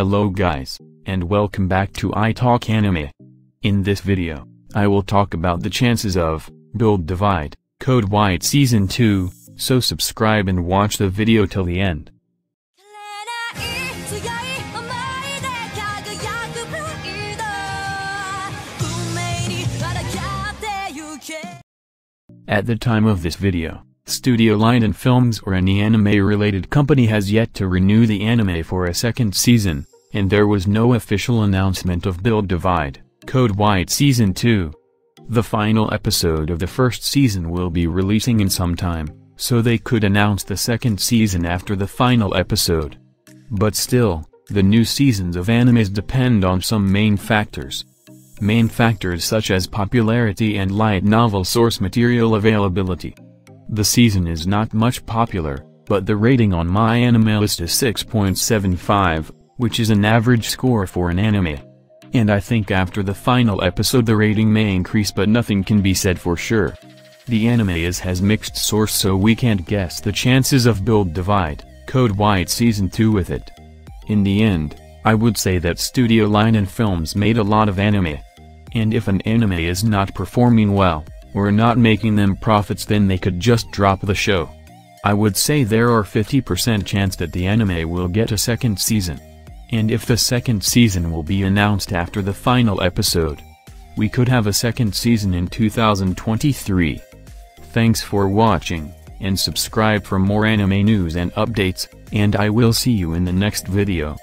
Hello guys, and welcome back to iTalk Anime. In this video, I will talk about the chances of Build Divide Code White Season 2, so subscribe and watch the video till the end. At the time of this video, Studio Liden Films or any anime-related company has yet to renew the anime for a second season, and there was no official announcement of Build Divide Code White Season 2. The final episode of the first season will be releasing in some time, so they could announce the second season after the final episode. But still, the new seasons of animes depend on some main factors. Main factors such as popularity and light novel source material availability. The season is not much popular, but the rating on MyAnimeList is 6.75, which is an average score for an anime. And I think after the final episode the rating may increase, but nothing can be said for sure. The anime has mixed source, so we can't guess the chances of Build Divide Code White Season 2 with it. In the end, I would say that Studio Liden Films made a lot of anime. And if an anime is not performing well, or not making them profits, then they could just drop the show. I would say there are 50% chance that the anime will get a second season. And if the second season will be announced after the final episode, we could have a second season in 2023. Thanks for watching, and subscribe for more anime news and updates, and I will see you in the next video.